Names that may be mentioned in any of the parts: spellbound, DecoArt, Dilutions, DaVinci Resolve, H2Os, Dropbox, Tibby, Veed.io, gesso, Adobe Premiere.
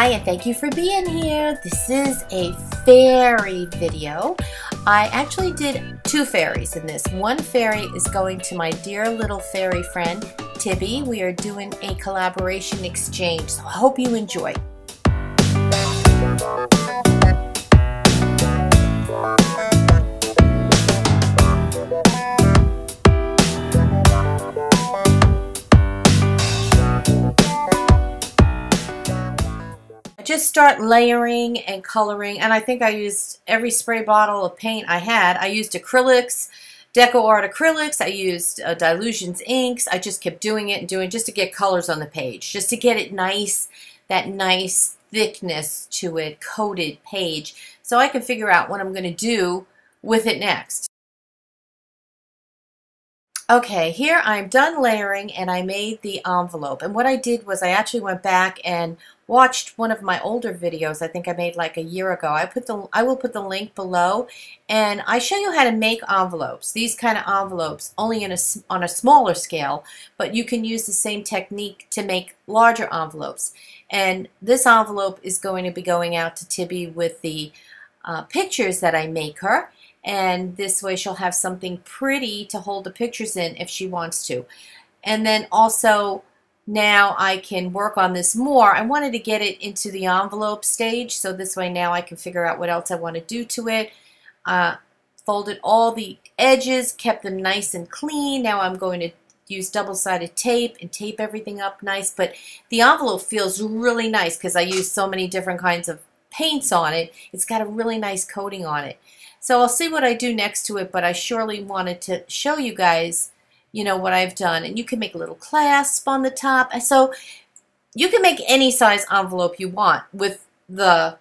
Hi, and thank you for being here. This is a fairy video. I actually did two fairies in this. One fairy is going to my dear little fairy friend, Tibby. We are doing a collaboration exchange, so I hope you enjoy. Just start layering and coloring, and I think I used every spray bottle of paint I had. I used acrylics, DecoArt acrylics, I used Dilutions inks. I just kept doing it and doing just to get colors on the page, just to get it nice, that nice thickness to a coated page, so I can figure out what I'm going to do with it next. Okay, here I'm done layering and I made the envelope, and what I did was I actually went back and watched one of my older videos I think I made like a year ago. I will put the link below, and I show you how to make envelopes, these kind of envelopes, only on a smaller scale, but you can use the same technique to make larger envelopes. And this envelope is going to be going out to Tibby with the pictures that I make her. And this way she'll have something pretty to hold the pictures in if she wants to. And then also now I can work on this more. I wanted to get it into the envelope stage, so this way now I can figure out what else I want to do to it. Folded all the edges, kept them nice and clean. Now I'm going to use double-sided tape and tape everything up nice, but the envelope feels really nice because I use so many different kinds of paints on it. It's got a really nice coating on it. So I'll see what I do next to it, but I surely wanted to show you guys, you know, what I've done. And you can make a little clasp on the top. So you can make any size envelope you want with the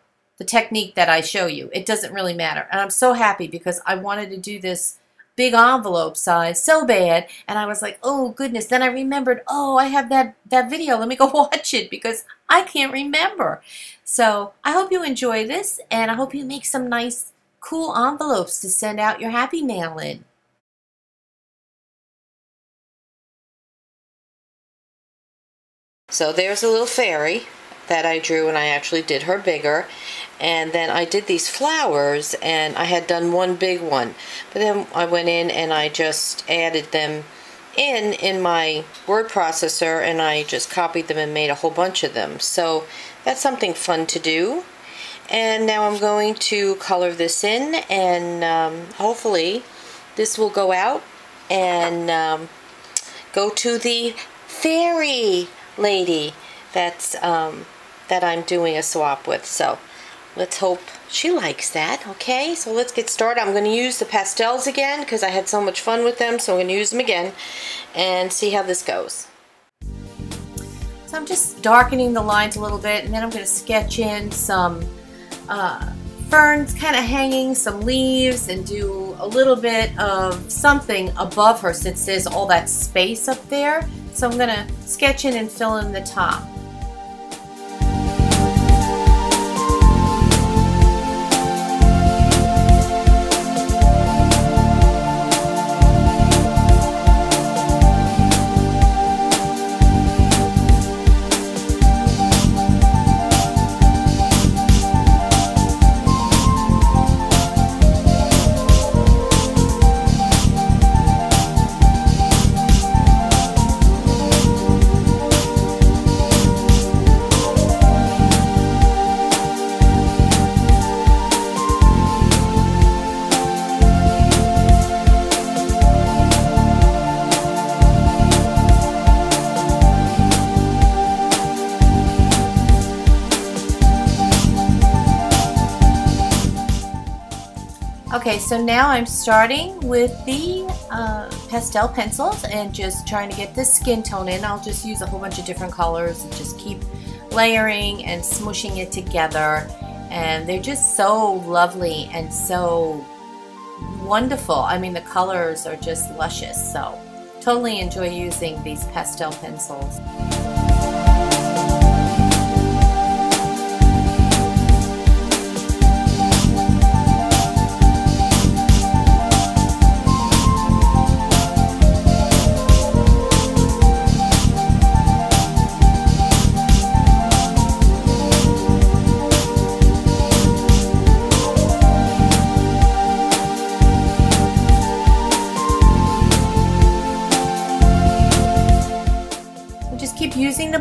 technique that I show you. It doesn't really matter. And I'm so happy because I wanted to do this big envelope size so bad. And I was like, oh, goodness. Then I remembered, oh, I have that video. Let me go watch it because I can't remember. So I hope you enjoy this, and I hope you make some nice cool envelopes to send out your happy mail in. So there's a little fairy that I drew, and I actually did her bigger, and then I did these flowers, and I had done one big one, but then I went in and I just added them in my word processor, and I just copied them and made a whole bunch of them. So that's something fun to do. And now I'm going to color this in, and hopefully this will go out and go to the fairy lady that I'm doing a swap with. So let's hope she likes that. Okay, so let's get started. I'm going to use the pastels again because I had so much fun with them, so I'm going to use them again and see how this goes. So I'm just darkening the lines a little bit, and then I'm going to sketch in some ferns kind of hanging, some leaves, and do a little bit of something above her since there's all that space up there. So I'm going to sketch in and fill in the top. Okay, so now I'm starting with the pastel pencils and just trying to get this skin tone in. I'll just use a whole bunch of different colors and just keep layering and smooshing it together. And they're just so lovely and so wonderful. I mean, the colors are just luscious, so totally enjoy using these pastel pencils.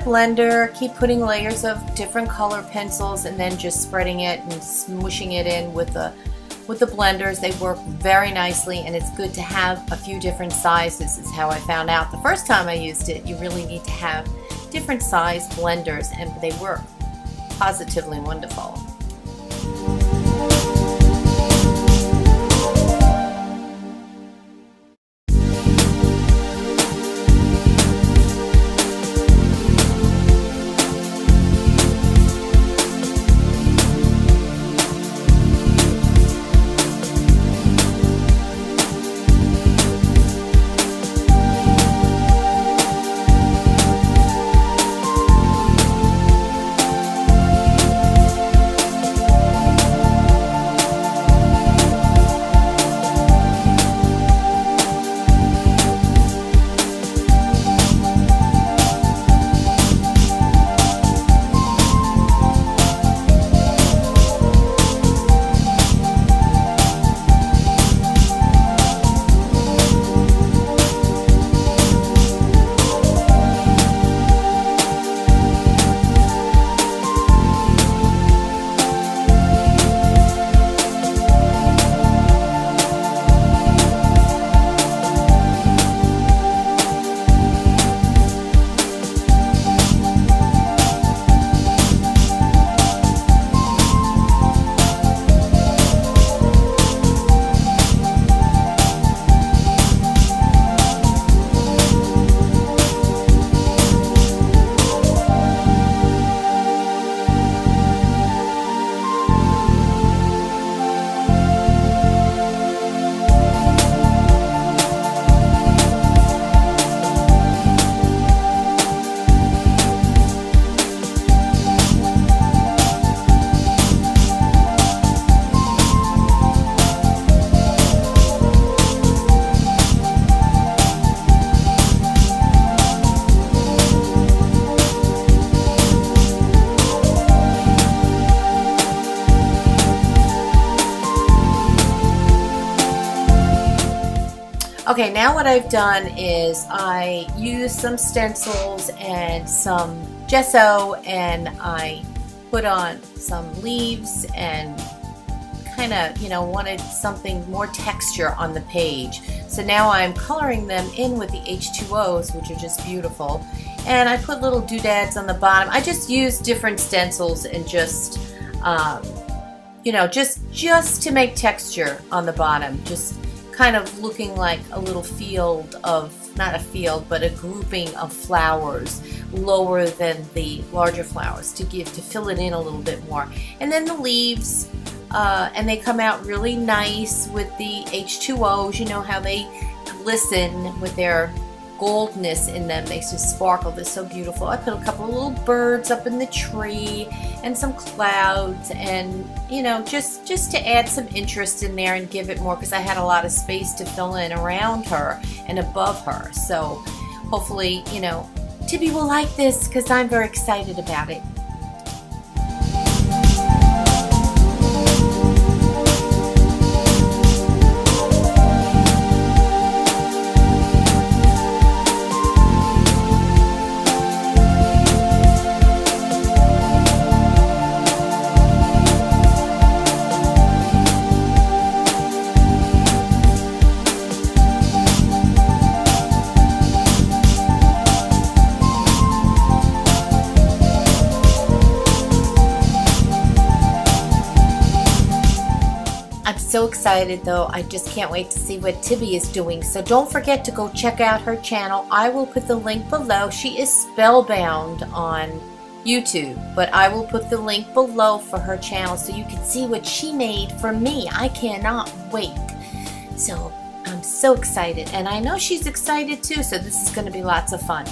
blender, keep putting layers of different color pencils and then just spreading it and smooshing it in with the blenders. They work very nicely, and it's good to have a few different sizes. This is how I found out the first time I used it. You really need to have different size blenders, and they work positively wonderful. Okay, now what I've done is I used some stencils and some gesso, and I put on some leaves and kind of, you know, wanted something more texture on the page. So now I'm coloring them in with the H2Os, which are just beautiful. And I put little doodads on the bottom. I just used different stencils and just, you know, just to make texture on the bottom. Just kind of looking like a little field of, not a field, but a grouping of flowers lower than the larger flowers to fill it in a little bit more. And then the leaves, and they come out really nice with the H2Os, you know how they glisten with their goldness in them, they just sparkle, they're so beautiful. I put a couple of little birds up in the tree and some clouds, and you know, just to add some interest in there and give it more, because I had a lot of space to fill in around her and above her. So hopefully, you know, Tibby will like this because I'm very excited about it. So excited though, I just can't wait to see what Tibby is doing. So don't forget to go check out her channel. I will put the link below. She is Spellbound on YouTube, but I will put the link below for her channel so you can see what she made for me. I cannot wait. So I'm so excited, and I know she's excited too, so this is going to be lots of fun.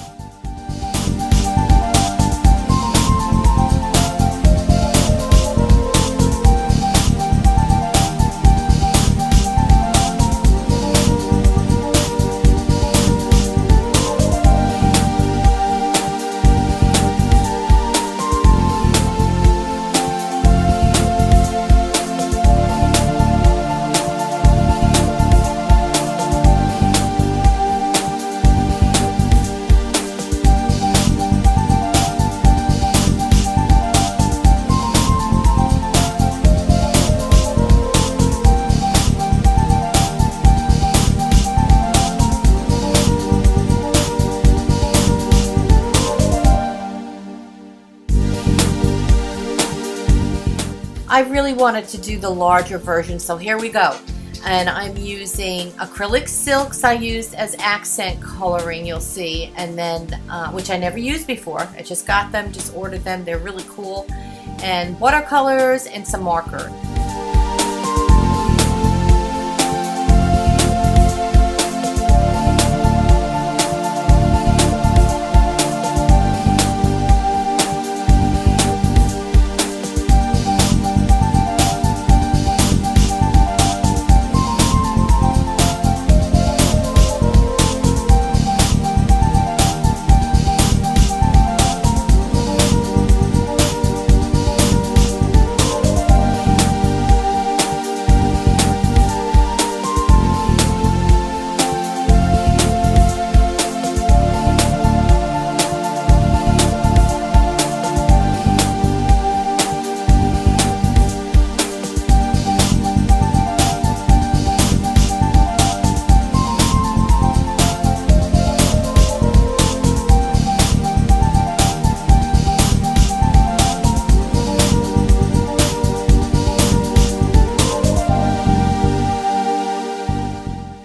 I really wanted to do the larger version, so here we go. And I'm using acrylic silks I used as accent coloring, you'll see, and then which I never used before. I just got them, just ordered them, they're really cool, and watercolors and some marker.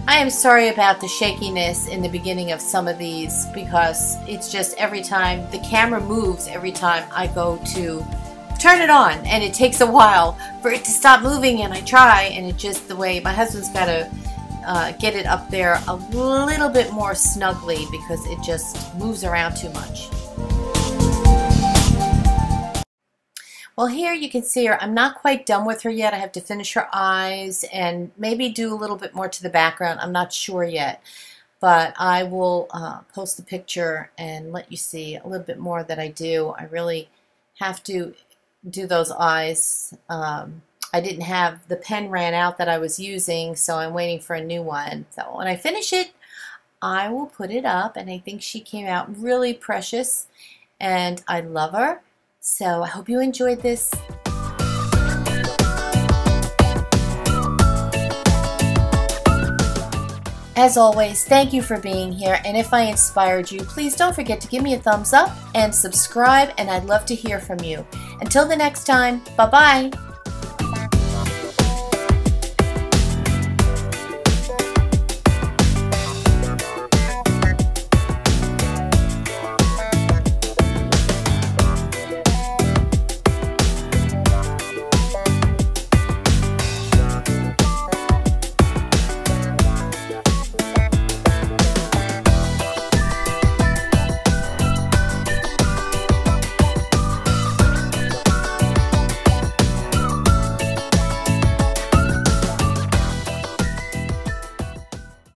I'm sorry about the shakiness in the beginning of some of these, because it's just every time the camera moves, every time I go to turn it on, and it takes a while for it to stop moving, and I try, and it just the way my husband's got to get it up there a little bit more snugly, because it just moves around too much. Well, here you can see her. I'm not quite done with her yet. I have to finish her eyes and maybe do a little bit more to the background. I'm not sure yet, but I will post the picture and let you see a little bit more that I do. I really have to do those eyes. I didn't have, the pen ran out that I was using, so I'm waiting for a new one. So when I finish it, I will put it up, and I think she came out really precious, and I love her. So I hope you enjoyed this. As always, thank you for being here, and if I inspired you, please don't forget to give me a thumbs up and subscribe, and I'd love to hear from you. Until the next time, bye-bye.